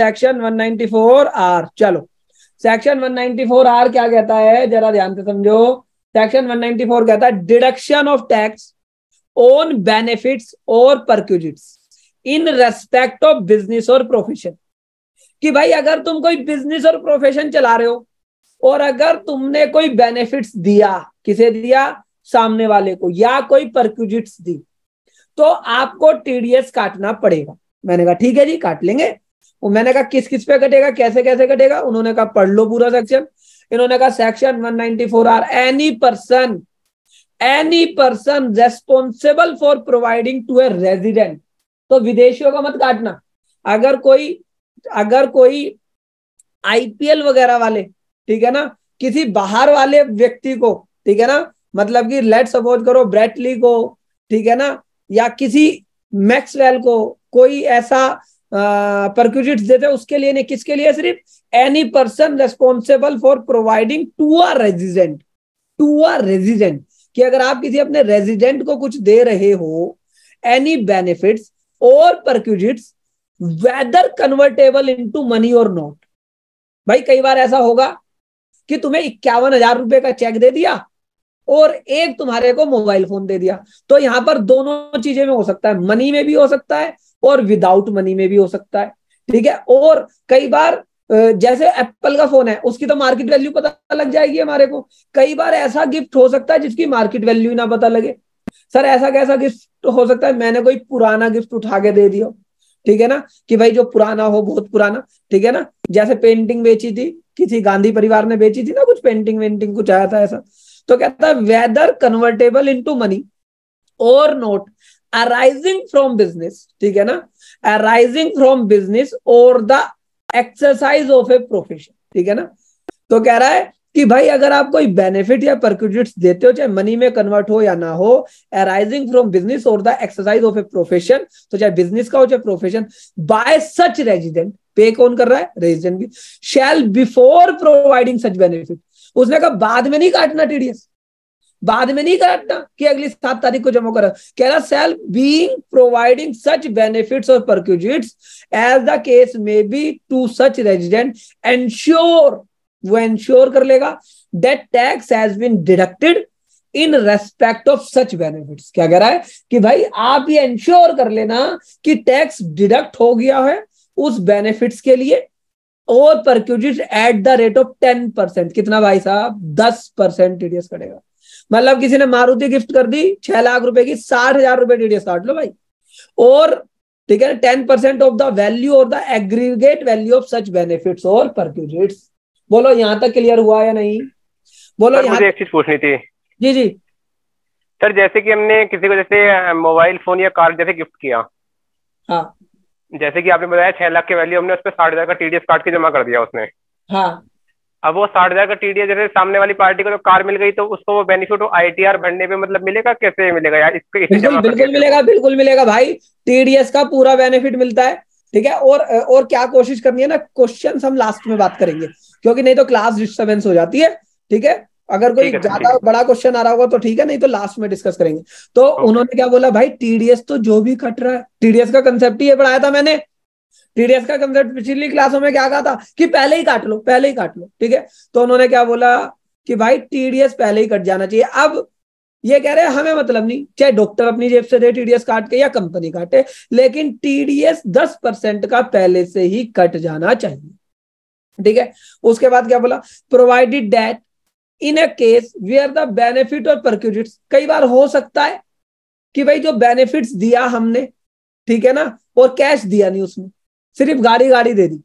Section 194R। चलो section 194R क्या कहता है, जरा ध्यान से समझो। सेक्शन 194 कहता है deduction of tax on benefits or perquisites in respect of business or profession. कि भाई अगर तुम कोई बिजनेस और प्रोफेशन चला रहे हो और अगर तुमने कोई बेनिफिट्स दिया, किसे दिया, सामने वाले को, या कोई परक्विजिट्स दी, तो आपको टीडीएस काटना पड़ेगा। मैंने कहा ठीक है जी, काट लेंगे। मैंने कहा किस किस पे कटेगा, कैसे कैसे कटेगा। उन्होंने कहा पढ़ लो पूरा सेक्शन। इन्होंने कहा section 194R, any person responsible for providing to a resident. तो विदेशियों का मत काटना। अगर कोई आईपीएल वगैरह वाले, ठीक है ना, किसी बाहर वाले व्यक्ति को, ठीक है ना, मतलब कि लेट सपोज करो ब्रैटली को, ठीक है ना, या किसी मैक्सवेल को कोई ऐसा परक्विजिट्स देते, उसके लिए नहीं। किसके लिए? सिर्फ any person responsible for providing to a resident. कि अगर आप किसी अपने रेजिडेंट को कुछ दे रहे हो, any benefits or perquisites whether convertible into money or not. भाई कई बार ऐसा होगा कि तुम्हें 51,000 रुपए का चेक दे दिया और एक तुम्हारे को मोबाइल फोन दे दिया। तो यहां पर दोनों चीजें में हो सकता है, मनी में भी हो सकता है और विदाउट मनी में भी हो सकता है, ठीक है। और कई बार जैसे एप्पल का फोन है, उसकी तो मार्केट वैल्यू पता लग जाएगी हमारे को। कई बार ऐसा गिफ्ट हो सकता है जिसकी मार्केट वैल्यू ना पता लगे। सर ऐसा कैसा गिफ्ट हो सकता है? मैंने कोई पुराना गिफ्ट उठा के दे दिया, ठीक है ना, कि भाई जो पुराना हो, बहुत पुराना, ठीक है ना। जैसे पेंटिंग बेची थी, किसी गांधी परिवार ने बेची थी ना कुछ पेंटिंग कुछ आया था ऐसा। तो कहता है whether convertible into money or not arising from business, ठीक है ना, arising from business or the exercise of a profession, ठीक है ना। तो कह रहा है कि भाई अगर आप कोई बेनिफिट या परक्विजिट्स देते हो, चाहे मनी में कन्वर्ट हो या ना हो, arising from business or the exercise of a profession, तो चाहे बिजनेस का हो चाहे प्रोफेशन, बाय सच रेजिडेंट, पे कौन कर रहा है, रेजिडेंट भी, shall before providing such benefit. उसने कहा बाद में नहीं काटना टीडीएस, बाद में नहीं काटना कि अगली 7 तारीख को जमा करा। कह रहा shall being providing such benefits or perquisites as the case may be to such resident ensure, वो एंश्योर कर लेगा that tax has been deducted in respect of such benefits. क्या कह रहा है कि भाई आप ये एंश्योर कर लेना कि टैक्स डिडक्ट हो गया है उस बेनिफिट्स के लिए or perquisite at the rate of 10%। कितना भाई साहब? 10% टीडीएस कटेगा। मतलब किसी ने मारुति गिफ्ट कर दी 6 लाख रुपए की, 60,000 रुपए टीडीएस काट लो भाई। और ठीक है 10% of the value or the aggregate value of such benefits or perquisites. बोलो यहां तक क्लियर हुआ या नहीं? बोलो। मुझे एक चीज पूछनी थी। जी जी सर, जैसे कि हमने किसी को जैसे मोबाइल फोन या कार जैसे गिफ्ट किया, हाँ, जैसे कि आपने बताया 6 लाख की वैल्यू, हमने उस पर 60,000 का टीडीएस काट के जमा कर दिया उसने, हाँ। अब वो 60,000 का टीडीएस जैसे सामने वाली पार्टी को तो कार मिल गई, तो उसको वो बेनिफिट आईटीआर भरने पे मतलब मिलेगा, कैसे मिलेगा यार? बिल्कुल मिलेगा भाई, टीडीएस का पूरा बेनिफिट मिलता है, ठीक है। और क्या कोशिश करनी है ना, क्वेश्चन हम लास्ट में बात करेंगे क्योंकि नहीं तो क्लास डिस्टर्बेंस हो जाती है, ठीक है। अगर कोई ज्यादा बड़ा क्वेश्चन आ रहा होगा तो ठीक है, नहीं तो लास्ट में डिस्कस करेंगे। तो उन्होंने क्या बोला, भाई टीडीएस तो जो भी कट रहा है, टीडीएस का कंसेप्ट ही पढ़ाया था मैंने। टीडीएस का कंसेप्ट पिछली क्लासों में क्या कहा था कि पहले ही काट लो, ठीक है। तो उन्होंने क्या बोला कि भाई टीडीएस पहले ही कट जाना चाहिए। अब ये कह रहे हैं हमें मतलब नहीं, चाहे डॉक्टर अपनी जेब से दे टीडीएस काट के या कंपनी काटे, लेकिन टीडीएस 10% का पहले से ही कट जाना चाहिए, ठीक है। उसके बाद क्या बोला, provided that in a case where the benefit और परक्विजिट्स। कई बार हो सकता है कि भाई जो बेनिफिट्स दिया हमने, ठीक है ना, और कैश दिया नहीं, उसमें सिर्फ गाड़ी दे दी।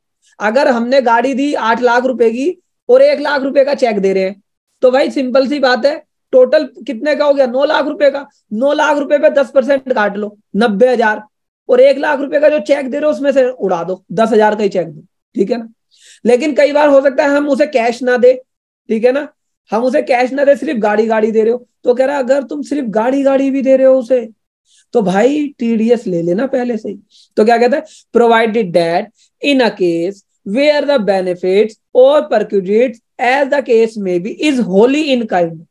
अगर हमने गाड़ी दी 8 लाख रुपए की और 1 लाख रुपए का चेक दे रहे हैं, तो भाई सिंपल सी बात है, टोटल कितने का हो गया, 9 लाख रुपए का। 9 लाख रुपए पे 10% काट लो, 90,000, और 1 लाख रुपए का जो चेक दे रहे हो उसमें से उड़ा दो, 10,000 का ही चेक दो, ठीक है ना। लेकिन कई बार हो सकता है हम उसे कैश ना दे, ठीक है ना, हम उसे कैश ना दे, सिर्फ गाड़ी दे रहे हो। तो कह रहा अगर तुम सिर्फ गाड़ी भी दे रहे हो उसे, तो भाई टीडीएस ले लेना पहले से ही। तो क्या कहता है, provided that in a case where the benefits or perquisites as the case may be is wholly in kind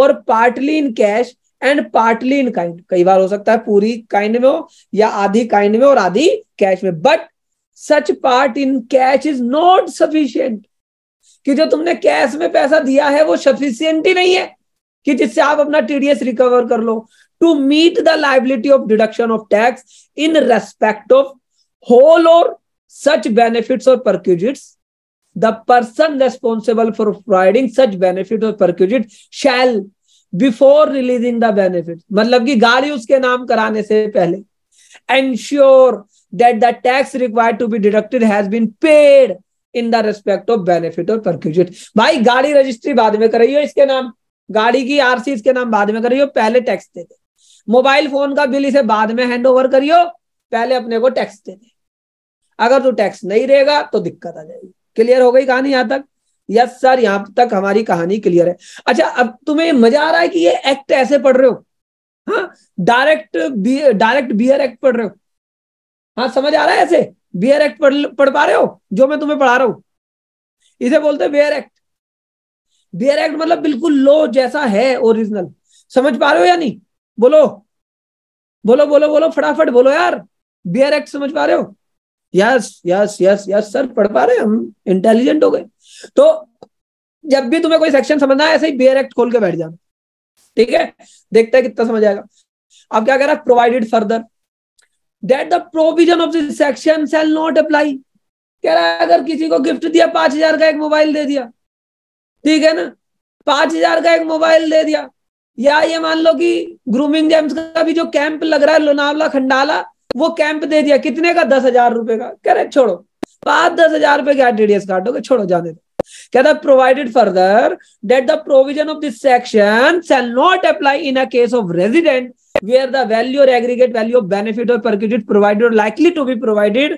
और partly in cash and partly in kind. कई बार हो सकता है पूरी काइंड में हो या आधी काइंड में और आधी कैश में, but such part in cash is not sufficient, कि जो तुमने कैश में पैसा दिया है वो सफिशिएंट ही नहीं है कि जिससे आप अपना टीडीएस रिकवर कर लो। To meet the liability of deduction of tax in respect of whole or such benefits or perquisites, the person responsible for providing such benefit or perquisite shall before releasing the benefit, मतलब कि गाड़ी उसके नाम कराने से पहले, ensure that the tax required to be deducted has been paid in the respect of benefit or perquisite। भाई गाड़ी रजिस्ट्री बाद में कराइयो, इसके नाम गाड़ी की आरसी इसके नाम बाद में कराइयो, पहले टैक्स दे दे। मोबाइल फोन का बिल इसे बाद में हैंड ओवर करियो, पहले अपने को टैक्स दे दे। अगर तू टैक्स नहीं रहेगा तो दिक्कत आ जाएगी। क्लियर हो गई कहानी यहां तक? यस सर, यहां तक हमारी कहानी क्लियर है। अच्छा, अब तुम्हें मजा आ रहा है कि ये एक्ट ऐसे पढ़ रहे हो? हाँ, डायरेक्ट बियर एक्ट पढ़ रहे हो? हाँ, समझ आ रहा है? ऐसे बियर एक्ट पढ़ पा रहे हो जो मैं तुम्हें पढ़ा रहा हूं? इसे बोलते हैं बियर एक्ट। बियर एक्ट मतलब बिल्कुल लो जैसा है ओरिजिनल। समझ पा रहे हो या नहीं? बोलो बोलो बोलो बोलो, फटाफट बोलो यार, बियर एक्ट समझ पा रहे हो? Yes yes yes yes sir, पढ़ पा रहे, हम इंटेलिजेंट हो गए। तो जब भी तुम्हें कोई सेक्शन समझना है, ऐसे ही बियर एक्ट खोल के बैठ जाना, ठीक है? देखते हैं कितना समझ आएगा। अब क्या कह रहा है? Provided further that the provision of this section shall not apply. कह रहा है अगर किसी को गिफ्ट दिया, 5,000 का एक मोबाइल दे दिया, ठीक है ना, 5,000 का एक मोबाइल दे दिया, या ये मान लो कि ग्रूमिंग जेम्स का भी जो कैंप लग रहा है लोनावला खंडाला, वो कैंप दे दिया, कितने का? 10,000 रुपए का। कह रहे छोड़ो, 5-10 हजार रुपए क्या टीडीएस काटोगे, छोड़ो जाने दो। कहता provided further that the provision of this section shall not apply in a case of resident where the value or aggregate value of benefit or perquisite provided or likely to be provided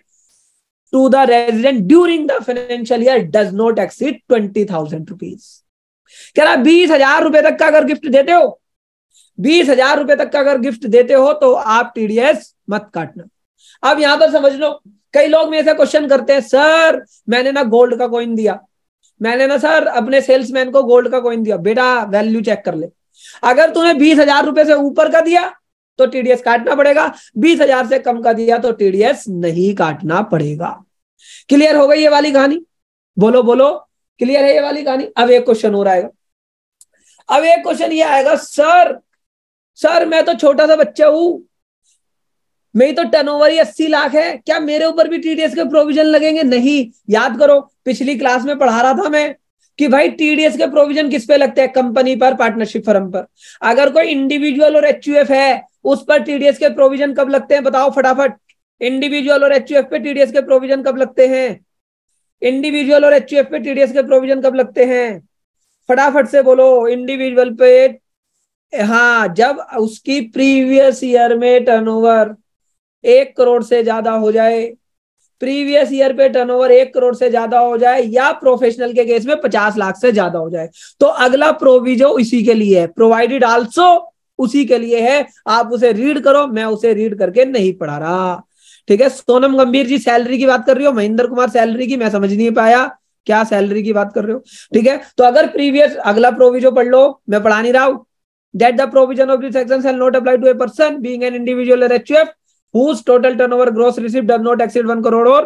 to the resident during the financial year does not exceed 20,000 rupees. कह रहा 20,000 रुपए तक का अगर gift देते हो, 20,000 रुपए तक का अगर गिफ्ट देते हो तो आप टीडीएस मत काटना। अब यहां पर समझ लो, कई लोग मेरे से क्वेश्चन करते हैं, सर मैंने ना गोल्ड का कॉइन दिया, मैंने ना सर अपने सेल्समैन को गोल्ड का कॉइन दिया। बेटा वैल्यू चेक कर ले, अगर तूने 20,000 रुपए से ऊपर का दिया तो टीडीएस काटना पड़ेगा, 20,000 से कम का दिया तो टीडीएस नहीं काटना पड़ेगा। क्लियर हो गई ये वाली कहानी? बोलो बोलो, क्लियर है ये वाली कहानी? अब एक क्वेश्चन हो रहा है, अब एक क्वेश्चन ये आएगा, सर मैं तो छोटा सा बच्चा हूं, मेरी तो टर्नओवर ही 80 लाख है, क्या मेरे ऊपर भी टीडीएस के प्रोविजन लगेंगे? नहीं। याद करो पिछली क्लास में पढ़ा रहा था मैं कि भाई टीडीएस के प्रोविजन किस पे लगते हैं? कंपनी पर, पार्टनरशिप फर्म पर। अगर कोई इंडिविजुअल और एचयूएफ है, उस पर टीडीएस के प्रोविजन कब लगते हैं? बताओ फटाफट, इंडिविजुअल और एचयूएफ पे टीडीएस के प्रोविजन कब लगते हैं? इंडिविजुअल और एचयूएफ पे टीडीएस के प्रोविजन कब लगते हैं? फटाफट से बोलो। इंडिविजुअल पे, हाँ, जब उसकी प्रीवियस ईयर में टर्नओवर 1 करोड़ से ज्यादा हो जाए, प्रीवियस ईयर पे टर्नओवर 1 करोड़ से ज्यादा हो जाए, या प्रोफेशनल के केस में 50 लाख से ज्यादा हो जाए, तो अगला प्रोविजन इसी के लिए है, प्रोवाइडेड आल्सो उसी के लिए है। आप उसे रीड करो, मैं उसे रीड करके नहीं पढ़ा रहा, ठीक है? सोनम गंभीर जी सैलरी की बात कर रही हो, महेंद्र कुमार सैलरी की, मैं समझ नहीं पाया क्या सैलरी की बात कर रहे हो, ठीक है? तो अगर प्रीवियस, अगला प्रोविजन पढ़ लो, मैं पढ़ा नहीं रहा हूं। That the provision of this section shall not apply to a person being an individual or HUF whose total turnover gross receipt does not exceed 1 crore or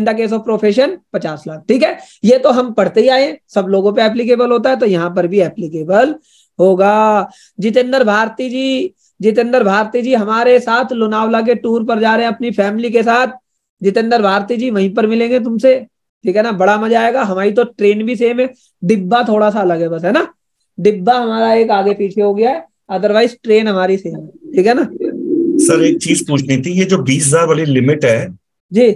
in the case of profession 50 lakh. ठीक है, ये तो हम पढ़ते ही आए, सब लोगों पे एप्लीकेबल होता है, तो यहाँ पर भी एप्लीकेबल होगा। जितेंद्र भारती जी हमारे साथ लोनावला के टूर पर जा रहे हैं अपनी फैमिली के साथ। जितेंद्र भारती जी वहीं पर मिलेंगे तुमसे, ठीक है ना? बड़ा मजा आएगा। हमारी तो ट्रेन भी सेम है, डिब्बा थोड़ा सा अलग है बस, है ना? डिब्बा हमारा एक आगे पीछे हो गया है, अदरवाइज ट्रेन हमारी सेम है, ठीक है ना? सर एक चीज पूछनी थी, ये जो 20,000 वाली लिमिट है जी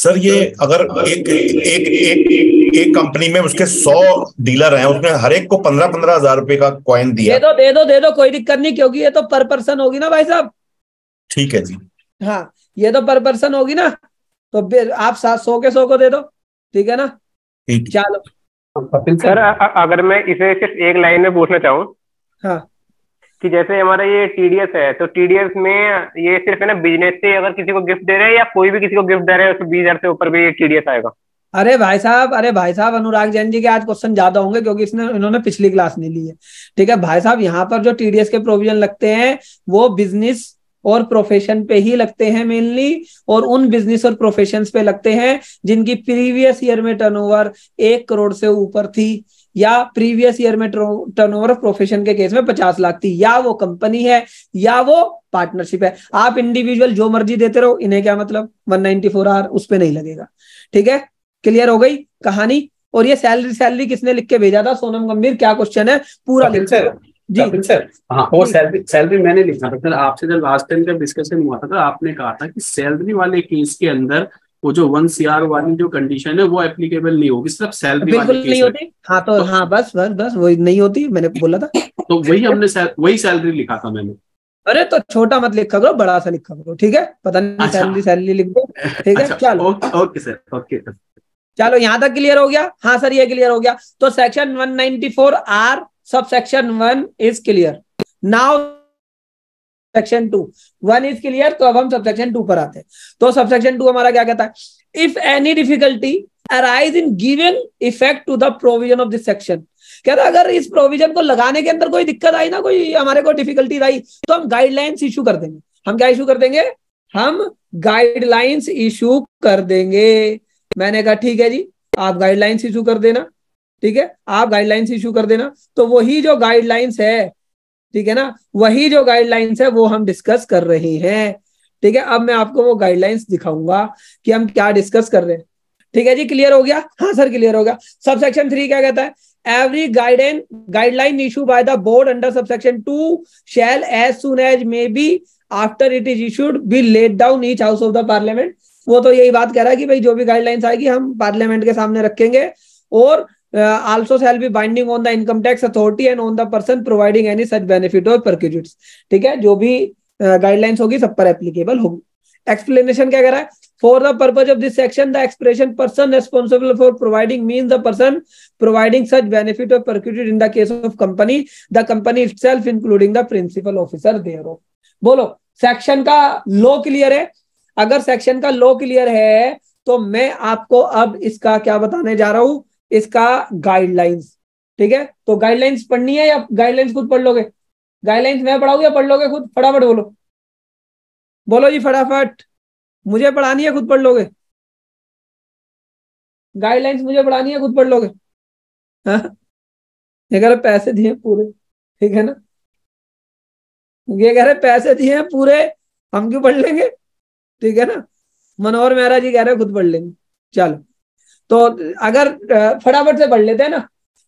सर, ये अगर एक एक एक एक कंपनी में उसके 100 डीलर हैं, उसने हर एक को 15-15 हजार रुपए का कॉइन दिया, दे दो कोई दिक्कत नहीं, क्योंकि ये तो पर पर्सन होगी ना भाई साहब, ठीक है जी? हाँ, ये तो पर पर्सन होगी ना, तो आप 700 के 100 को दे दो, ठीक है ना? चलो सर, अगर मैं इसे सिर्फ एक लाइन में पूछना चाहूँ, हाँ, कि जैसे हमारा ये टीडीएस है, तो टीडीएस में ये सिर्फ है ना बिजनेस से अगर किसी को गिफ्ट दे रहे हैं या कोई भी किसी को गिफ्ट दे रहे हैं, उसको 20,000 से ऊपर भी ये टीडीएस आएगा? अरे भाई साहब अनुराग जैन जी के आज क्वेश्चन ज्यादा होंगे, क्योंकि इन्होंने पिछली क्लास नहीं ली है, ठीक है भाई साहब? यहाँ पर जो टीडीएस के प्रोविजन लगते हैं वो बिजनेस और प्रोफेशन पे ही लगते हैं मेनली, और उन बिजनेस और प्रोफेशंस पे लगते हैं जिनकी प्रीवियस ईयर में टर्नओवर 1 करोड़ से ऊपर थी, या प्रीवियस ईयर में टर्नओवर प्रोफेशन के केस में 50 लाख थी, या वो कंपनी है या वो पार्टनरशिप है। आप इंडिविजुअल जो मर्जी देते रहो, इन्हें क्या मतलब, 194R उस पर नहीं लगेगा। ठीक है, क्लियर हो गई कहानी। और ये सैलरी किसने लिख के भेजा था? सोनम गंभीर। क्या क्वेश्चन है, पूरा लिख जी सर। हाँ, वो सैलरी मैंने लिखा था सर, आपसे जब लास्ट टाइम जब डिस्कशन हुआ था आपने कहा था कि सैलरी वाले केस के अंदर वो जो 1CR वाली जो कंडीशन है वो एप्लीकेबल नहीं होगी, सिर्फ सैलरी बिल्कुल नहीं होती। हाँ तो हाँ बस वही नहीं होती, मैंने बोला था तो वही सैलरी लिखा था मैंने। अरे तो छोटा मत लिखा करो, बड़ा सा लिखा करो। ठीक है, पता नहीं सैलरी लिख दो। ठीक है, चलो ओके सर, ओके चलो यहाँ तक क्लियर हो गया। हाँ सर ये क्लियर हो गया। तो सेक्शन 194R सब section 1 is clear. Now section 2 1 is clear. तो अब हम सब सेक्शन 2 पर आते हैं। तो सब सेक्शन 2 हमारा क्या कहता है, if any difficulty arise in given effect to the provision of this section. कहता अगर इस प्रोविजन को लगाने के अंदर कोई दिक्कत आई ना, कोई हमारे को डिफिकल्टी आई, तो हम गाइडलाइंस इशू कर देंगे। हम क्या इशू कर देंगे? हम गाइडलाइंस इशू कर देंगे। मैंने कहा ठीक है जी, आप गाइडलाइंस इशू कर देना। ठीक है, आप गाइडलाइंस इशू कर देना। तो वही जो गाइडलाइंस है, ठीक है ना, वही जो गाइडलाइंस है वो हम डिस्कस कर रहे हैं। ठीक है, अब मैं आपको वो गाइडलाइंस दिखाऊंगा कि हम क्या डिस्कस कर रहे हैं। ठीक है जी, क्लियर हो गया। हाँ सर क्लियर हो गया। सब सेक्शन 3 क्या कहता है, Every guideline issued by the board under subsection 2 shall, as soon as may be after it is issued, be laid down each house of the parliament। वो तो यही बात कह रहा है कि भाई जो भी गाइडलाइंस आएगी हम पार्लियामेंट के सामने रखेंगे। और also shall be binding on the income tax authority and on the person providing any such benefit or perquisites। ठीक है, जो भी गाइडलाइंस होगी सब पर एप्लीकेबल होगी। एक्सप्लेनेशन क्या कह रहा है, for the purpose of this section the expression person responsible for providing means the person providing such benefit or perquisite in the case of company the company itself including the principal officer thereof. बोलो section का law clear है? अगर section का law clear है तो मैं आपको अब इसका क्या बताने जा रहा हूं, इसका गाइडलाइंस। ठीक है, तो गाइडलाइंस पढ़नी है या गाइडलाइंस खुद पढ़ लोगे? गाइडलाइंस मैं पढ़ाऊं या पढ़ लोगे खुद? फटाफट बोलो, बोलो जी फटाफट। मुझे पढ़ानी है, खुद पढ़ लोगे? गाइडलाइंस मुझे पढ़ानी है, खुद पढ़ लोगे? ये कह रहे पैसे दिए पूरे, ठीक है ना, ये कह रहे पैसे दिए हैं पूरे, हम क्यों पढ़ लेंगे? ठीक है ना, मनोहर मेहरा जी कह रहे खुद पढ़ लेंगे। चलो तो अगर फटाफट से पढ़ लेते हैं ना,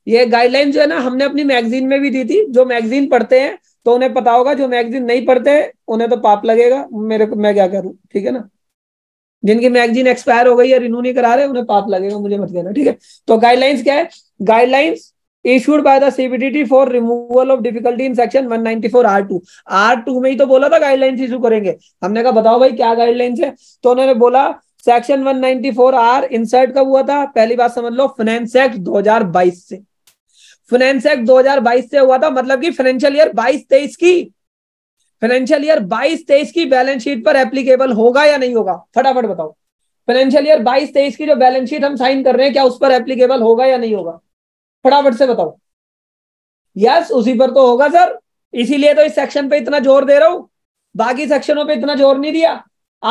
ये गाइडलाइन जो है ना हमने अपनी मैगजीन में भी दी थी। जो मैगजीन पढ़ते हैं तो उन्हें पता होगा, जो मैगजीन नहीं पढ़ते हैं उन्हें तो पाप लगेगा, मेरे को मैं क्या करूं। ठीक है ना, जिनकी मैगजीन एक्सपायर हो गई है, रिन्यू नहीं करा रहे, उन्हें पाप लगेगा, मुझे मत कहना। ठीक है, तो गाइडलाइंस क्या है, guidelines issued by the CBDT for removal of difficulty in section 194R2। R2 में ही तो बोला था गाइडलाइंस इशू करेंगे। हमने कहा बताओ भाई क्या गाइडलाइंस है, तो उन्होंने बोला सेक्शन 194R इंसर्ट कब हुआ था? पहली बात समझ लो, फाइनेंस एक्ट 2022 से। फाइनेंस एक्ट 2022 से हुआ था, मतलब कि फाइनेंशियल ईयर 22-23 की, फाइनेंशियल ईयर 22-23 की बैलेंस शीट पर एप्लीकेबल होगा या नहीं होगा? फटाफट बताओ, फाइनेंशियल ईयर 22-23 की जो बैलेंस शीट हम साइन कर रहे हैं क्या उस पर एप्लीकेबल होगा या नहीं होगा? फटाफट से बताओ। यस, उसी पर तो होगा सर, इसीलिए तो इस सेक्शन पे इतना जोर दे रहा हूं, बाकी सेक्शनों पर इतना जोर नहीं दिया।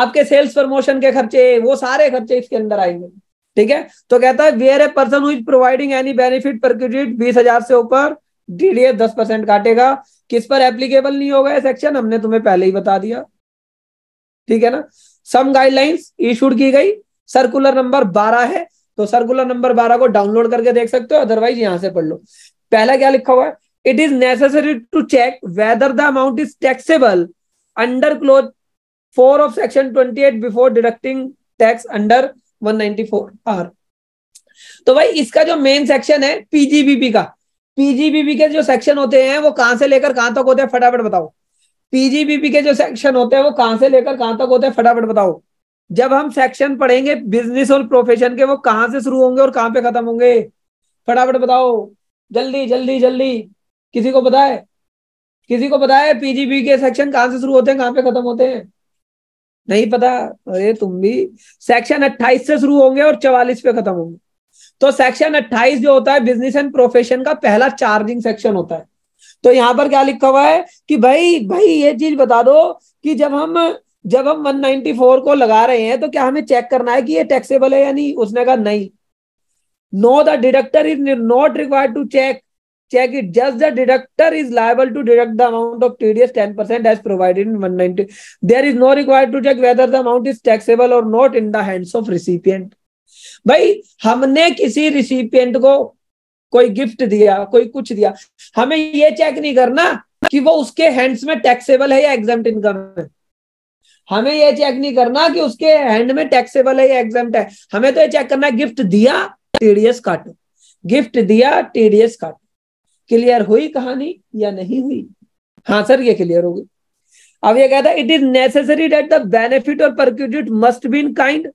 आपके सेल्स प्रमोशन के खर्चे, वो सारे खर्चे इसके अंदर आएंगे। ठीक है, तो कहता है where a person who is providing any benefit perquisite 20,000 से ऊपर टीडीएस 10% काटेगा। किस पर एप्लीकेबल नहीं होगा ये सेक्शन, हमने तुम्हें पहले ही बता दिया। ठीक है ना, सम गाइडलाइंस इशूड की गई, सर्कुलर नंबर 12 है, तो सर्कुलर नंबर 12 को डाउनलोड करके देख सकते हो, अदरवाइज यहां से पढ़ लो। पहला क्या लिखा हुआ है, it is necessary to check whether the amount is taxable under clause 4 of section 28 before deducting tax under 194R। तो भाई इसका जो मेन सेक्शन है पीजीबीपी का, पीजीबीपी के जो सेक्शन होते हैं वो कहां से लेकर कहां तक होते हैं? फटाफट बताओ, पीजीबीपी के जो सेक्शन होते हैं वो कहां से लेकर कहां तक होते हैं? फटाफट बताओ। जब हम सेक्शन पढ़ेंगे बिजनेस और प्रोफेशन के, वो कहां से शुरू होंगे और कहां पे खत्म होंगे? फटाफट बताओ, जल्दी जल्दी जल्दी। किसी को पता है, किसी को पता है पीजीबीपी के सेक्शन कहां से शुरू होते हैं कहां पे खत्म होते हैं? नहीं पता? अरे तुम भी। सेक्शन 28 से शुरू होंगे और 44 पे खत्म होंगे। तो सेक्शन 28 जो होता है बिजनेस एंड प्रोफेशन का पहला चार्जिंग सेक्शन होता है। तो यहाँ पर क्या लिखा हुआ है कि भाई ये चीज बता दो कि जब हम 194 को लगा रहे हैं तो क्या हमें चेक करना है कि ये टैक्सेबल है या नहीं। उसने कहा नहीं, no the deductor is not required to check it, just the deductor is liable to deduct the amount of TDS 10% as provided in 190। There is no required to check whether the amount is taxable or not in the hands of recipient. भाई हमने किसी recipient को कोई gift दिया, कोई कुछ दिया, हमें यह चेक नहीं करना कि वो उसके हैंड्स में टैक्सेबल है या एग्जेम्प्ट इनकम है। हमें यह चेक नहीं करना कि उसके हैंड में टैक्सेबल है या एग्जेम्प्ट है। हमें तो यह चेक करना है गिफ्ट दिया टीडीएस काटो, गिफ्ट दिया टीडीएस काटो। क्लियर हुई कहानी या नहीं हुई? हाँ सर ये क्लियर होगी। अब ये कहता है it is necessary that the benefit or perquisite must be in kind.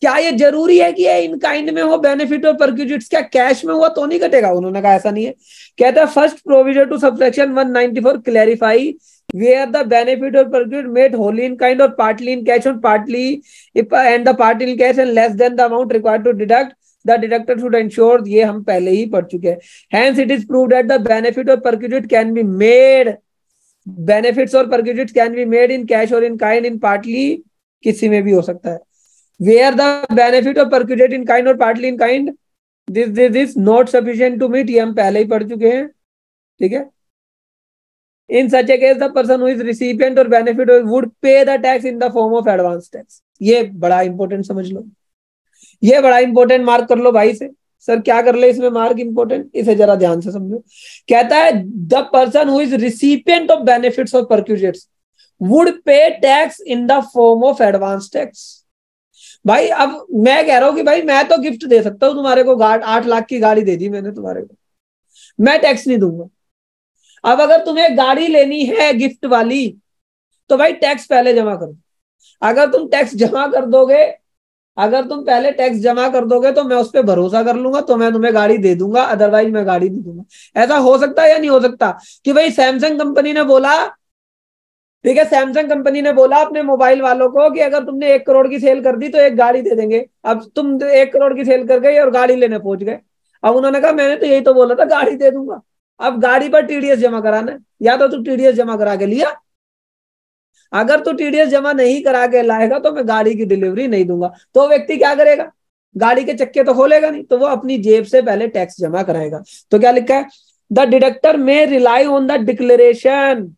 क्या ये जरूरी है कि ये इन काइंड में हो बेनिफिट और परक्यूजिट्स? क्या कैश में हुआ तो नहीं कटेगा? उन्होंने कहा ऐसा नहीं है। कहता है first provision to subsection 194 clarify where the benefit or perquisite made wholly in kind और partly in cash and partly in cash and less than the amount required to deduct the deductor should ensure. ये हम पहले ही पढ़ चुके हैं। Hence it is proved that the benefit or perquisite can be made, benefits or perquisite can be made in cash or in kind, in partly, किसी में भी हो सकता है। Where the benefit of perquisite in kind or partly in kind, this not sufficient to meet, ये हम पहले ही पढ़ चुके हैं, ठीक है। In such a case, the person who is recipient or benefit would pay the tax in the form of advance tax। ये बड़ा important समझ लो, ये बड़ा important मार्क कर लो भाई से। सर क्या कर ले इसमें मार्क इंपोर्टेंट, इसे जरा ध्यान से समझो। कहता है the person who is recipient of benefits or perquisites would pay tax in the form of advance tax। भाई अब मैं कह रहा हूं कि भाई मैं तो गिफ्ट दे सकता हूं तुम्हारे को, 8 लाख की गाड़ी दे दी मैंने तुम्हारे को, मैं टैक्स नहीं दूंगा। अब अगर तुम्हें गाड़ी लेनी है गिफ्ट वाली तो भाई टैक्स पहले जमा करो। अगर तुम टैक्स जमा कर दोगे, अगर तुम पहले टैक्स जमा कर दोगे तो मैं उस पर भरोसा कर लूंगा, तो मैं तुम्हें गाड़ी दे दूंगा, अदरवाइज मैं गाड़ी नहीं दूंगा। ऐसा हो सकता है या नहीं हो सकता कि भाई सैमसंग कंपनी ने बोला, ठीक है, सैमसंग कंपनी ने बोला अपने मोबाइल वालों को कि अगर तुमने 1 करोड़ की सेल कर दी तो 1 गाड़ी दे देंगे। अब तुम 1 करोड़ की सेल कर गए और गाड़ी लेने पहुंच गए। अब उन्होंने कहा मैंने तो यही तो बोला था गाड़ी दे दूंगा, अब गाड़ी पर टीडीएस जमा कराना है। या तो तू टीडीएस जमा करा के लिया, अगर तू टीडीएस जमा नहीं करा के लाएगा तो मैं गाड़ी की डिलीवरी नहीं दूंगा। तो व्यक्ति क्या करेगा, गाड़ी के चक्के तो खोलेगा नहीं, तो वो अपनी जेब से पहले टैक्स जमा कराएगा। तो क्या लिखा है, the deductor may rely on the declaration.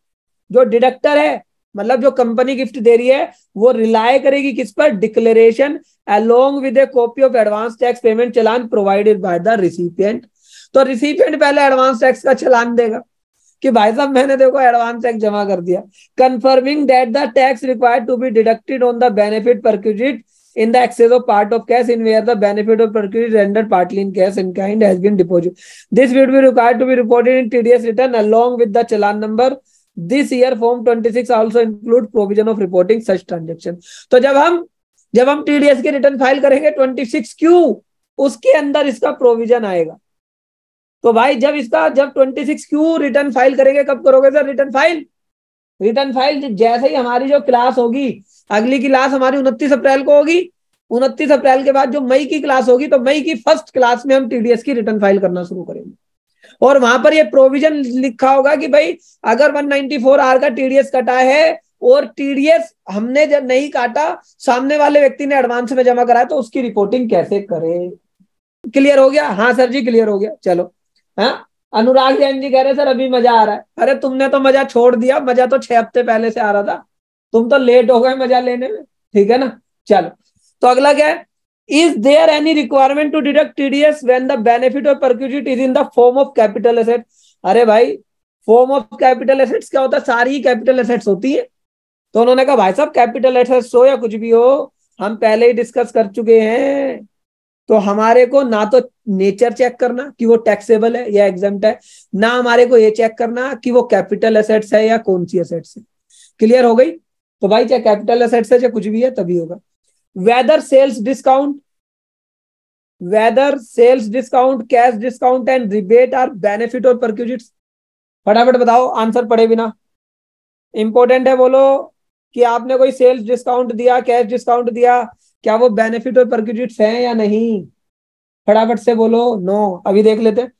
जो डिडक्टर है मतलब जो कंपनी गिफ्ट दे रही है वो रिलाय करेगी किस पर, declaration along with a copy of advance tax payment challan provided by the recipient. तो रिसिपिएंट पहले एडवांस टैक्स का चलान देगा कि भाई साहब मैंने देखो एडवांस टैक्स जमा कर दिया, confirming that the tax required to be deducted on the benefit perquisite in the excess of part of cash in where the benefit of perquisite rendered partly in cash in kind has been deposit. This would be required to be reported in TDS return along with the challan number. This year form 26 also include provision of reporting such transaction। तो जब हम TDS के return file करेंगे 26 Q उसके अंदर इसका provision आएगा। तो भाई जब 26 क्यू रिटर्न फाइल करेंगे, कब करोगे सर रिटर्न फाइल? जैसे ही हमारी जो क्लास होगी, अगली क्लास हमारी 29 अप्रैल को होगी, 29 अप्रैल के बाद जो मई की क्लास होगी तो मई की फर्स्ट क्लास में हम TDS की रिटर्न फाइल करना शुरू करेंगे और वहां पर ये प्रोविजन लिखा होगा कि भाई अगर 194R का टीडीएस कटा है और टीडीएस हमने जब नहीं काटा, सामने वाले व्यक्ति ने एडवांस में जमा कराया, तो उसकी रिपोर्टिंग कैसे करें। क्लियर हो गया? हाँ सर जी क्लियर हो गया। चलो, हाँ अनुराग जैन जी कह रहे सर अभी मजा आ रहा है। अरे तुमने तो मजा छोड़ दिया, मजा तो 6 हफ्ते पहले से आ रहा था, तुम तो लेट हो गए मजा लेने में, ठीक है ना। चलो तो अगला क्या है, Is there any requirement to deduct TDS when the benefit or perquisite is in the form of capital asset? अरे भाई form of capital assets क्या होता है, सारी capital assets होती है। तो उन्होंने कहा भाई साहब capital assets हो या कुछ भी हो, हम पहले ही डिस्कस कर चुके हैं, तो हमारे को ना तो नेचर चेक करना कि वो टैक्सेबल है या एग्जेम्प्ट है, ना हमारे को ये चेक करना कि वो कैपिटल एसेट्स है या कौन सी एसेट्स है। क्लियर हो गई? तो भाई चाहे कैपिटल एसेट्स है चाहे कुछ भी है तभी होगा। whether sales discount cash discount and rebate are benefit or perquisites। फटाफट बताओ आंसर पढ़े बिना, इंपॉर्टेंट है बोलो कि आपने कोई सेल्स डिस्काउंट दिया, कैश डिस्काउंट दिया, क्या वो बेनिफिट और परक्यूजिट्स हैं या नहीं? फटाफट से बोलो। नो, अभी देख लेते हैं।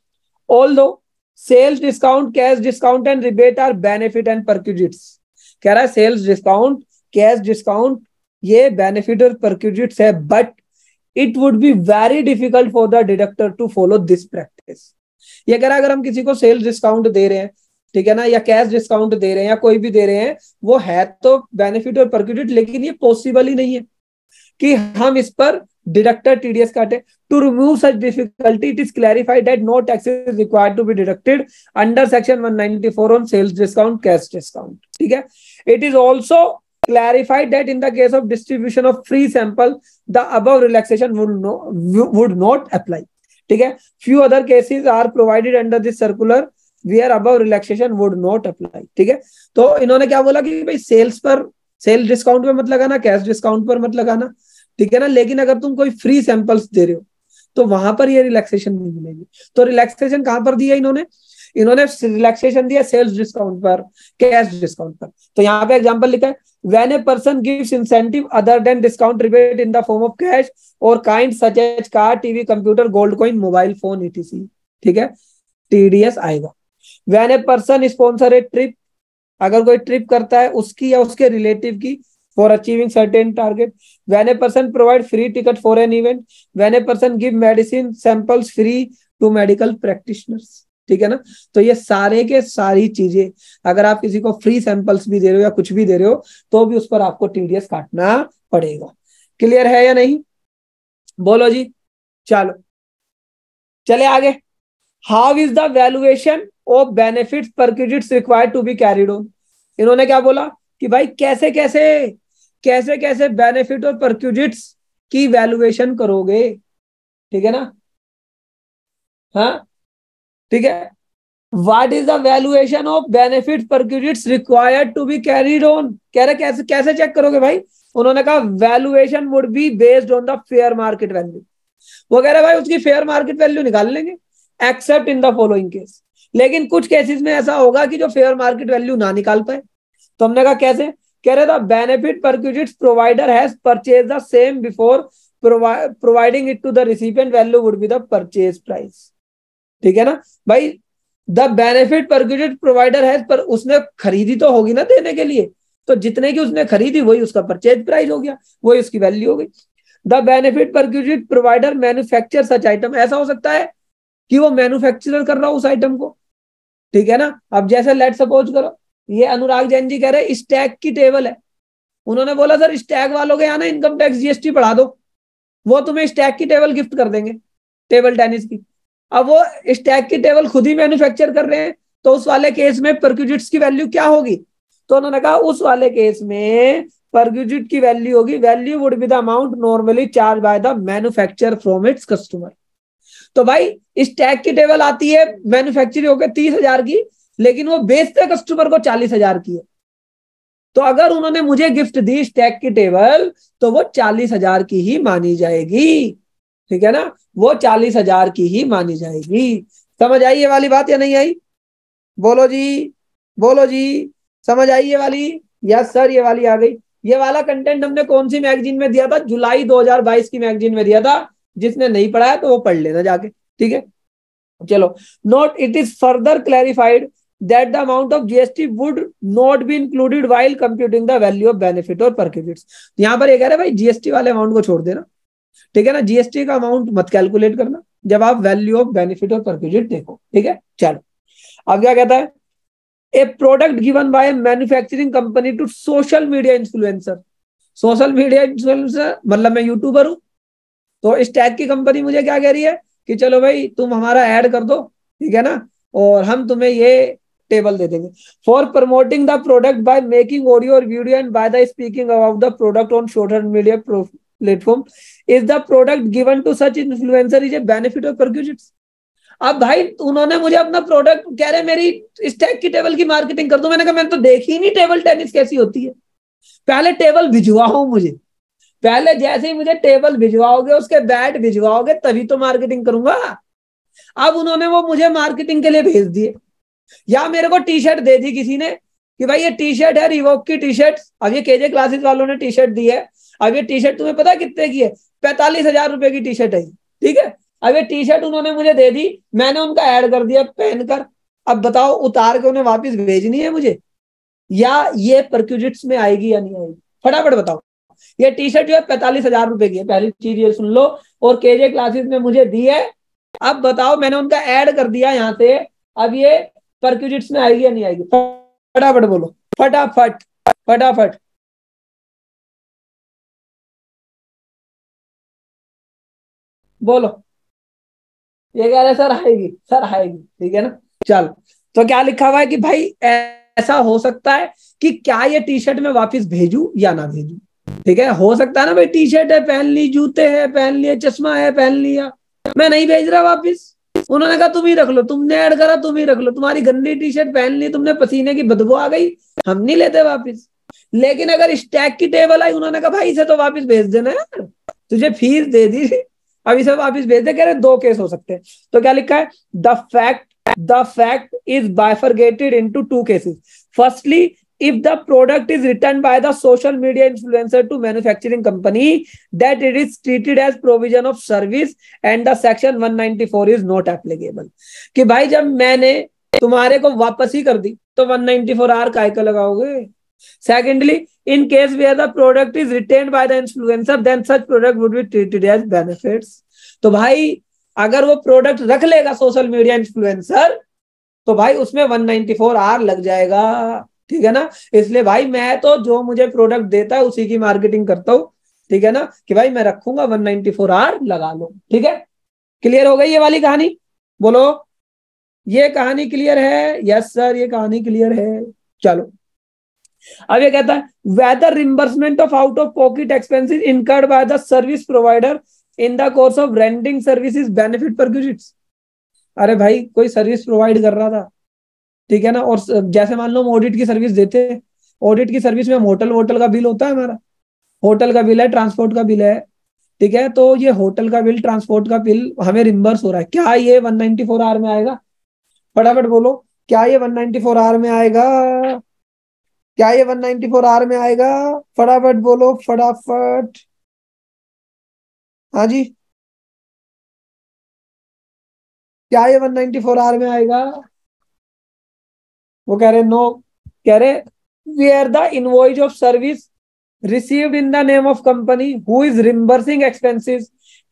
Although sales discount, cash discount and rebate are benefit and perquisites. कह रहा है सेल्स डिस्काउंट, कैश डिस्काउंट ये बेनिफिट और परक्विजिट्स है, but it would be very difficult for the deductor to follow this practice. ये कह रहा है अगर हम किसी को सेल्स डिस्काउंट दे रहे हैं, ठीक है ना, या कैश डिस्काउंट दे रहे हैं या कोई भी दे रहे हैं, वो है तो बेनिफिट और परक्विजिट, लेकिन ये पॉसिबल ही नहीं है कि हम इस पर डिडक्टर टीडीएस काटे। To remove such difficulty it is clarified that no tax is required to be deducted under section 194 on sales discount, cash discount. ठीक है, it is also clarified that in the case of distribution of free sample the above relaxation would not apply. ठीक है, few other cases are provided under this circular where above relaxation would not apply. ठीक है, तो इन्होंने क्या बोला कि भाई सेल्स पर, सेल्स डिस्काउंट पे मत लगाना, कैश डिस्काउंट पर मत लगाना, ठीक है ना, लेकिन अगर तुम कोई फ्री सैंपल्स दे रहे हो तो वहां पर ये रिलैक्सेशन नहीं मिलेगी। तो रिलैक्सेशन कहां पर दिया इन्होंने? इन्होंने रिलैक्सेशन दिया सेल्स डिस्काउंट पर, कैश डिस्काउंट पर। तो यहाँ पे एग्जांपल लिखा है when a person gives incentive other than discount rebate in the form of cash और kind such as car, TV, computer, gold coin, mobile phone ETC. ठीक है, टीडीएस आएगा। When a person sponsor a trip, अगर कोई trip करता है उसकी या उसके रिलेटिव की, for achieving certain target. When a person provide free ticket for an event. When a person give medicine samples free to medical practitioners. ठीक है ना, तो ये सारे के सारी चीजें, अगर आप किसी को फ्री सैंपल्स भी दे रहे हो या कुछ भी दे रहे हो तो भी उस पर आपको टीडीएस काटना पड़ेगा। क्लियर है या नहीं? बोलो जी। चलो चले आगे। How is the valuation of benefits perquisites required to be carried on. इन्होंने क्या बोला कि भाई कैसे कैसे बेनिफिट और परक्विजिट्स की वैल्यूएशन करोगे। ठीक है ना, हाँ ठीक है। What is the valuation of benefit perquisites required to be carried on. कह रहे कैसे चेक करोगे भाई? उन्होंने कहा valuation would be based on the fair market value. वो कह रहे भाई उसकी फेयर मार्केट वैल्यू निकाल लेंगे except in the following case, लेकिन कुछ केसेस में ऐसा होगा कि जो फेयर मार्केट वैल्यू ना निकाल पाए। तो हमने कहा कैसे? कह रहे the benefit perquisites provider has purchase the same before providing it to the recipient, value would be the purchase price. ठीक है ना भाई, द बेनिफिट परक्विजिट प्रोवाइडर है, पर उसने खरीदी तो होगी ना देने के लिए, तो जितने की उसने खरीदी वही उसका परचेज प्राइस हो गया, वही उसकी वैल्यू हो गई। The benefit perquisite provider manufacture such item. ऐसा हो सकता है कि वो मैन्युफैक्चर कर रहा हो उस आइटम को, ठीक है ना। अब जैसे लेट सपोज करो ये अनुराग जैन जी कह रहे स्टैक की टेबल है, उन्होंने बोला सर स्टैक वालों के यहाँ ना इनकम टैक्स जीएसटी बढ़ा दो, वो तुम्हें स्टैक की टेबल गिफ्ट कर देंगे, टेबल टेनिस की। अब वो स्टैक की टेबल खुद ही मैन्युफैक्चर कर रहे हैं, तो उस वाले केस में परक्विजिट्स की वैल्यू क्या होगी? तो उन्होंने कहा उस वाले केस में परक्विजिट की वैल्यू होगी, value would be the amount normally charge by the manufacture from its customer. तो भाई स्टैक की टेबल आती है मैन्युफैक्चर होकर 30,000 की, लेकिन वो बेचते कस्टमर को 40,000 की है। तो अगर उन्होंने मुझे गिफ्ट दी स्टैक की टेबल तो वो 40,000 की ही मानी जाएगी, ठीक है ना, वो 40,000 की ही मानी जाएगी। समझ आई ये वाली बात या नहीं आई? बोलो जी, बोलो जी, समझ आई ये वाली? यस सर, ये वाली आ गई। ये वाला कंटेंट हमने कौन सी मैगजीन में दिया था? जुलाई 2022 की मैगजीन में दिया था। जिसने नहीं पढ़ा है तो वो पढ़ लेना जाके, ठीक है। चलो, note it is further clarified that the amount of GST would not be included while computing the value of benefit or perquisites। यहाँ पर ये कह रहे भाई जीएसटी वाले अमाउंट को छोड़ देना, ठीक है ना, जीएसटी का अमाउंट मत कैलकुलेट करना जब आप वैल्यू ऑफ बेनिफिट और परक्विजिट देखो, ठीक है। चलो अब क्या कहता है, a product given by manufacturing company to social media influencer. Social media influencer मतलब मैं यूट्यूबर हूं, तो स्टैक की कंपनी मुझे क्या कह रही है कि चलो भाई तुम हमारा ऐड कर दो, ठीक है ना, और हम तुम्हें ये टेबल दे देंगे। For promoting the product by making audio और video and by the speaking about the product on social media platform is the product given to such influencer is a benefit of perquisites. अब भाई उन्होंने मुझे अपना product कह रहे मेरी stack की टेबल की मार्केटिंग कर दो, मैंने कहा मैंने तो देखी नहीं टेबल टेनिस कैसी होती है, पहले टेबल भिजवाओ मुझे, पहले जैसे ही मुझे टेबल भिजवाओगे उसके बैट भिजवाओगे तभी तो मार्केटिंग करूंगा। अब उन्होंने वो मुझे मार्केटिंग के लिए भेज दिए, या मेरे को टी शर्ट दे दी किसी ने कि भाई ये टी शर्ट है रिवॉक की टी शर्ट, अब ये केजे क्लासेस वालों ने टी शर्ट दी है, अब ये टी शर्ट तुम्हें पता कितने की है? 45,000 रुपए की टी शर्ट है, ठीक है। अब ये टी शर्ट उन्होंने मुझे दे दी, मैंने उनका ऐड कर दिया पहनकर, अब बताओ उतार के उन्हें वापस भेजनी है मुझे या ये परक्यूजिट्स में आएगी या नहीं आएगी, फटाफट बताओ। ये टी शर्ट जो है 45,000 रुपए की है, पहली चीज ये सुन लो, और केजे क्लासेस में मुझे दी है। अब बताओ मैंने उनका ऐड कर दिया यहाँ से, अब ये परक्यूजिट्स में आएगी या नहीं आएगी, फटाफट बोलो, फटाफट फटाफट। बोलो, ये कह रहे सर आएगी, सर आएगी, ठीक है ना। चल तो क्या लिखा हुआ है कि भाई ऐसा हो सकता है कि क्या ये टी शर्ट में वापस भेजू या ना भेजू, ठीक है। हो सकता है ना भाई, टी शर्ट है पहन ली, जूते है पहन लिए, चश्मा है पहन लिया, मैं नहीं भेज रहा वापस। उन्होंने कहा तुम ही रख लो, तुमने ऐड करा, तुम ही रख लो, तुम्हारी गंदी टी शर्ट पहन ली तुमने, पसीने की बदबू आ गई, हम नहीं लेते वापस। लेकिन अगर स्टैक की टेबल आई, उन्होंने कहा भाई इसे तो वापस भेज देना यार, तुझे फीस दे दी, अब इसे वापस भेज दे। कह रहे दो केस हो सकते हैं। तो क्या लिखा है, the fact is bifurcated into two cases. Firstly, if the product is return by the social media influencer to manufacturing company, that it is treated as provision of service and the section 194 is not applicable. कि भाई जब मैंने तुम्हारे को वापसी कर दी तो 194R का आयकर लगाओगे। Secondly, in case where the product is retained by the influencer, then such product would be treated as benefits. तो भाई अगर वो प्रोडक्ट रख लेगा सोशल मीडिया इन्फ्लुएंसर तो भाई उसमें 194R लग जाएगा, ठीक है ना। इसलिए भाई मैं तो जो मुझे प्रोडक्ट देता है उसी की मार्केटिंग करता हूँ, ठीक है ना, कि भाई मैं रखूंगा 194R लगा लो, ठीक है। क्लियर हो गई ये वाली कहानी? बोलो ये कहानी क्लियर है? यस सर, ये कहानी क्लियर है। चलो अब ये कहता है whether reimbursement of out of pocket expenses incurred by the service provider in the course of rending services benefit perquisites. अरे भाई कोई सर्विस प्रोवाइड कर रहा था, ठीक है ना, और जैसे मान लो हम ऑडिट की सर्विस देते हैं, ऑडिट की सर्विस में हम होटल वोटल का बिल होता है, हमारा होटल का बिल है, ट्रांसपोर्ट का बिल है, ठीक है, तो ये होटल का बिल, ट्रांसपोर्ट का बिल हमें रिम्बर्स हो रहा है, क्या ये 194R में आएगा? फटाफट बोलो, क्या ये 194R में आएगा? क्या ये 194R में आएगा? फटाफट बोलो, फटाफट। हाँ जी, क्या ये 194R में आएगा? वो कह रहे नो। कह रहे where the invoice of service received in the name of company who is reimbursing expenses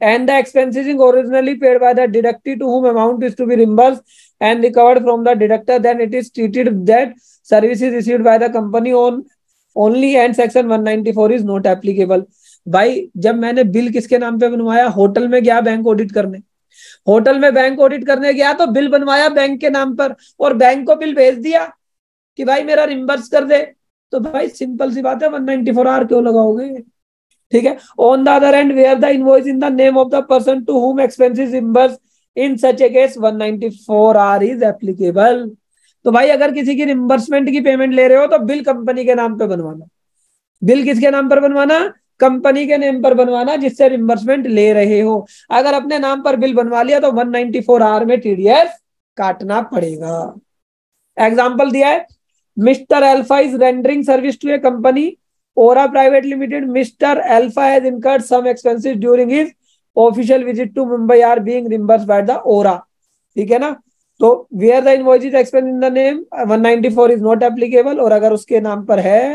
and the expenses originally paid by the deductee to whom amount is to be reimbursed and recovered from the deductor, then it is treated that services received by the company on only and section 194 is not applicable. भाई जब मैंने bill किसके नाम पे बनवाया, hotel में गया bank audit करने, होटल में बैंक ऑडिट करने गया तो बिल बनवाया बैंक के नाम पर और बैंक को बिल भेज दिया कि भाई मेरा रिम्बर्स कर दे, तो भाई सिंपल सी बात है 194R क्यों लगाओगे, ठीक है। On the other end where the invoice in the name of the person to whom expenses reimburse in such a case 194R is applicable. तो भाई अगर किसी की रिम्बर्समेंट की पेमेंट ले रहे हो तो बिल कंपनी के नाम पे बनवाना, बिल किसके नाम पर बनवाना, कंपनी के नाम पर बनवाना जिससे रिम्बर्समेंट ले रहे हो। अगर अपने नाम पर बिल बनवा लिया तो 194R में TDS काटना पड़ेगा। एग्जाम्पल दिया है, mister Alpha is rendering service to a company Ora Private Limited, Mr. Alpha has incurred some expenses during his official visit to Mumbai are being reimbursed by the Ora. ठीक है ना, तो where the invoice is expense in the name 194 is not applicable, और अगर उसके नाम पर है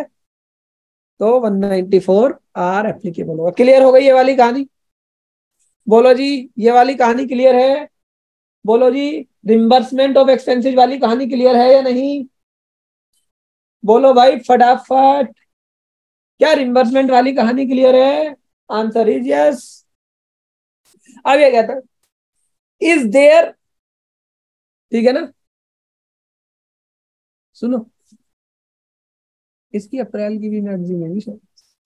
तो 194R applicable होगा। क्लियर हो गई ये वाली कहानी? बोलो जी ये वाली कहानी क्लियर है? बोलो जी रिम्बर्समेंट ऑफ एक्सपेंसेज वाली कहानी क्लियर है या नहीं? बोलो भाई फटाफट, क्या रिम्बर्समेंट वाली कहानी क्लियर है? Answer is yes. अब ये कहता है इज देयर, ठीक है ना, सुनो इसकी अप्रैल की भी मैगजीन है भी शायद,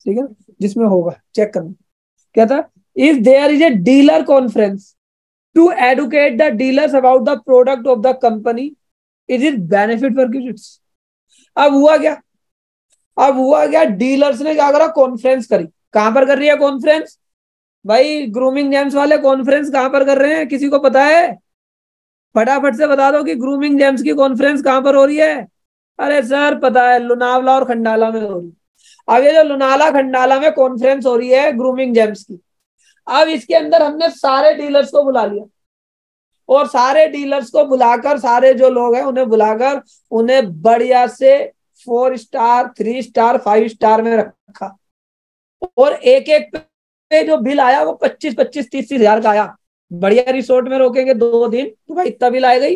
ठीक है, जिसमें होगा चेक करना। कहता is there is a dealer conference to educate the dealers about the product of the company, is it benefit perquisites. अब हुआ क्या, डीलर्स ने क्या करा, कॉन्फ्रेंस करी। कहां पर कर रही है कॉन्फ्रेंस? भाई ग्रूमिंग जेम्स वाले कॉन्फ्रेंस कहां पर कर रहे हैं, किसी को पता है? फटाफट से बता दो कि ग्रूमिंग जेम्स की कॉन्फ्रेंस कहां पर हो रही है। अरे सर पता है, लोनावला और खंडाला में हो रही है। अब ये जो लोनावला खंडाला में कॉन्फ्रेंस हो रही है ग्रूमिंग जेम्स की, अब इसके अंदर हमने सारे डीलर्स को बुला लिया और सारे डीलर्स को बुलाकर, सारे जो लोग हैं उन्हें बुलाकर उन्हें बढ़िया से 4 स्टार 3 स्टार 5 स्टार में रखा। और एक एक पे जो बिल आया वो 25-25, 30-30 हजार का आया। बढ़िया रिसोर्ट में रोकेंगे 2 दिन तो भाई इतना बिल आ गई।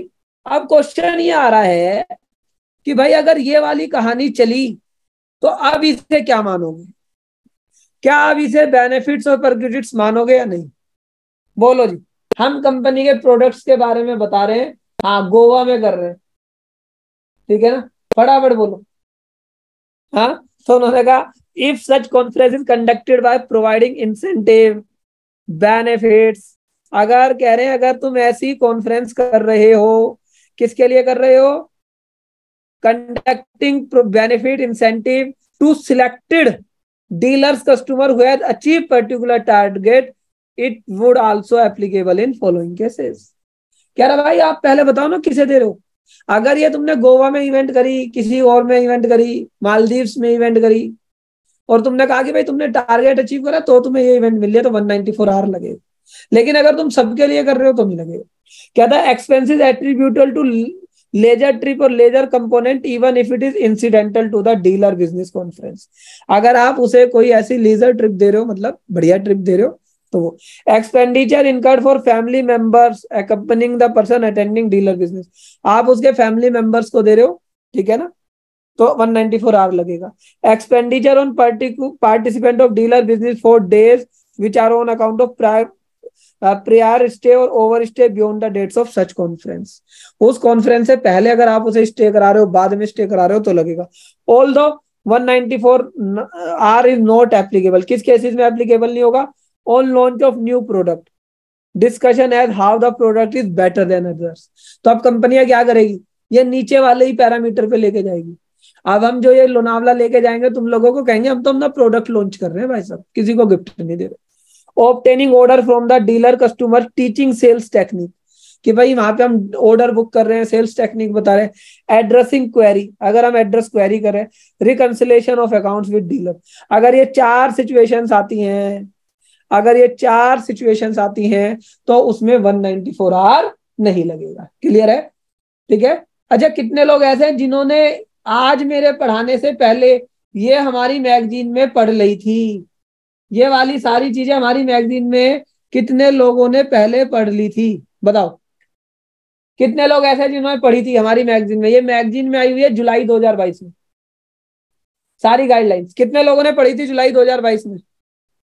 अब क्वेश्चन ये आ रहा है कि भाई अगर ये वाली कहानी चली तो अब इसे क्या मानोगे? क्या आप इसे बेनिफिट्स और परक्यूडिट्स मानोगे या नहीं? बोलो जी। हम कंपनी के प्रोडक्ट्स के बारे में बता रहे हैं, हाँ गोवा में कर रहे हैं, ठीक है ना, फटाफट बोलो। हाँ तो उन्होंने कहा if such conference is conducted by providing incentive benefits. अगर कह रहे हैं अगर तुम ऐसी कॉन्फ्रेंस कर रहे हो, किसके लिए कर रहे हो? Conducting benefit incentive to selected dealers customer who has achieve particular target, it would also applicable in following cases. कह रहा भाई आप पहले बताओ ना किसे दे रहे हो। अगर ये तुमने गोवा में इवेंट करी, किसी और में इवेंट करी, मालदीव्स में इवेंट करी और तुमने कहा कि भाई तुमने टारगेट अचीव करा तो तुम्हें ये इवेंट मिल गया तो 194R लगे। लेकिन अगर तुम सबके लिए कर रहे हो तो नहीं लगे। कहता है expenses attributable to leisure trip और leisure component even if it is incidental to the dealer business conference. अगर आप उसे कोई ऐसी लेजर ट्रिप दे रहे हो, मतलब बढ़िया ट्रिप दे रहे हो, तो वो expenditure incurred for family members accompanying the person attending dealer business. आप उसके फैमिली मेंबर्स को दे रहे हो, ठीक है ना, तो 194R लगेगा। Expenditure on participant of dealer business for days which are on account of prior stay और over stay beyond the dates of such conference. उस कॉन्फ्रेंस से पहले अगर आप उसे स्टे करा रहे हो, बाद में स्टे करा रहे हो तो लगेगा। Although 194R is not applicable. किस केसेस में एप्लीकेबल नहीं होगा? On launch of new product discussion as how the product is better than others. तो अब कंपनियां क्या करेगी? ये नीचे वाले ही पैरामीटर पे लेके जाएगी। अब हम जो ये लोनावला लेके जाएंगे तुम लोगों को कहेंगे हम तो अपना प्रोडक्ट लॉन्च कर रहे हैं भाई साहब, किसी को गिफ्ट नहीं दे रहे। Obtaining order from the dealer customer teaching sales technique, कि भाई वहां पे हम ऑर्डर बुक कर रहे हैं, सेल्स टेक्निक बता रहे हैं। एड्रेसिंग क्वेरी, अगर हम एड्रेस क्वेरी करें। Reconciliation of accounts with dealer, अगर ये 4 सिचुएशंस आती हैं, अगर ये 4 सिचुएशंस आती हैं तो उसमें 194R नहीं लगेगा। क्लियर है? ठीक है। अच्छा, कितने लोग ऐसे हैं जिन्होंने आज मेरे पढ़ाने से पहले ये हमारी मैगजीन में पढ़ ली थी? ये वाली सारी चीजें हमारी मैगजीन में कितने लोगों ने पहले पढ़ ली थी? बताओ कितने लोग ऐसे हैं जिन्होंने पढ़ी थी हमारी मैगजीन में? ये मैगजीन में आई हुई है जुलाई 2022 में, सारी गाइडलाइंस। कितने लोगों ने पढ़ी थी जुलाई 2022 में?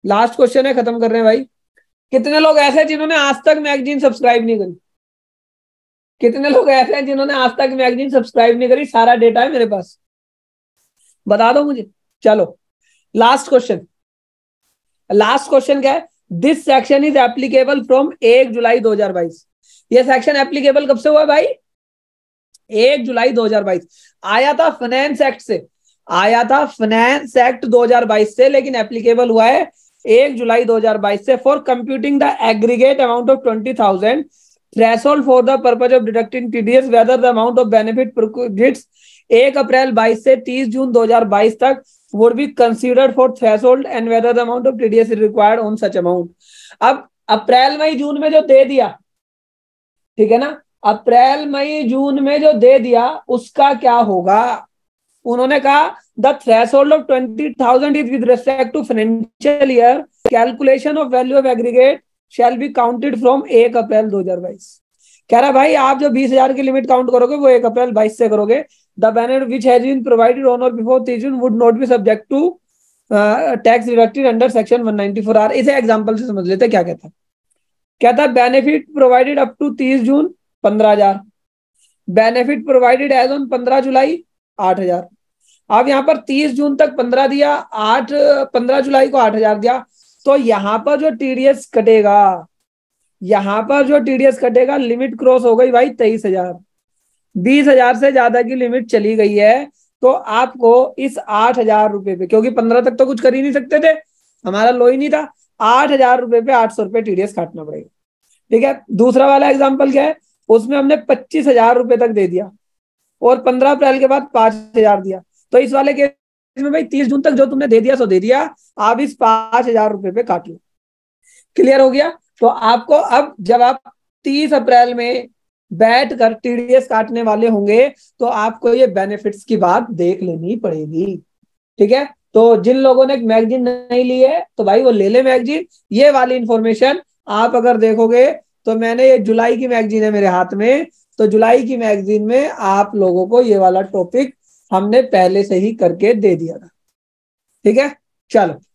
लास्ट क्वेश्चन है, खत्म कर रहे हैं भाई। कितने लोग ऐसे हैं जिन्होंने आज तक मैगजीन सब्सक्राइब नहीं करी? कितने लोग ऐसे हैं जिन्होंने आज तक मैगजीन सब्सक्राइब नहीं करी? सारा डेटा है मेरे पास, बता दो मुझे। चलो लास्ट क्वेश्चन। लास्ट क्वेश्चन क्या है? This section is applicable from 1 जुलाई 2022। ये सेक्शन एप्लीकेबल कब से हुआ भाई? 1 जुलाई 2022। आया था फाइनेंस एक्ट से, आया था फाइनेंस एक्ट 2022 से, लेकिन एप्लीकेबल हुआ है 1 जुलाई 2022 से। For computing the aggregate amount of 20,000 threshold for the purpose of deducting TDS whether the amount of benefit perquisites 1 अप्रैल 2022 से 30 जून 2022 तक would be considered for threshold and whether the amount of TDS is required on such amount. अब अप्रैल मई जून में जो दे दिया, ठीक है ना, अप्रैल मई जून में जो दे दिया उसका क्या होगा? उन्होंने कहा the threshold of 20,000 is with respect to financial year, calculation of value of aggregate shall be counted from 1 अप्रैल 2022। कह रहा भाई आप जो 20,000 की लिमिट काउंट करोगे वो 1 अप्रैल 2022 से करोगे। The benefit which has been provided on और before 30 June would not be subject to tax deducted under section 194R। इसे एग्जाम्पल से समझ लेते क्या कहता है। कहता benefit provided up to 30 June 15,000, benefit provided as on 15 July 8,000। अब यहाँ पर 30 जून तक 15 दिया, 15 जुलाई को 8,000 दिया, तो यहाँ पर जो टीडीएस कटेगा, यहाँ पर जो टीडीएस कटेगा, लिमिट क्रॉस हो गई भाई 23,000। 20,000 से ज्यादा की लिमिट चली गई है तो आपको इस 8,000 रुपए पे, क्योंकि 15 तक तो कुछ कर ही नहीं सकते थे, हमारा लो ही नहीं था, 8,000 रुपए पे 800 रुपए टीडीएस काटना पड़ेगा। ठीक है। दूसरा वाला एग्जाम्पल क्या है? उसमें हमने 25,000 रुपए तक दे दिया और 15 अप्रैल के बाद 5,000 दिया, तो इस वाले केस में भाई 30 जून तक जो तुमने दे दिया सो दे दिया, आप इस 5,000 रुपए पे काट लो। क्लियर हो गया? तो आपको अब जब आप 30 अप्रैल में बैठ कर टीडीएस काटने वाले होंगे तो आपको ये बेनिफिट्स की बात देख लेनी पड़ेगी। ठीक है, तो जिन लोगों ने मैगजीन नहीं ली है तो भाई वो ले ले मैगजीन। ये वाली इंफॉर्मेशन आप अगर देखोगे तो मैंने ये जुलाई की मैगजीन है मेरे हाथ में, तो जुलाई की मैगजीन में आप लोगों को ये वाला टॉपिक हमने पहले से ही करके दे दिया था। ठीक है, चलो।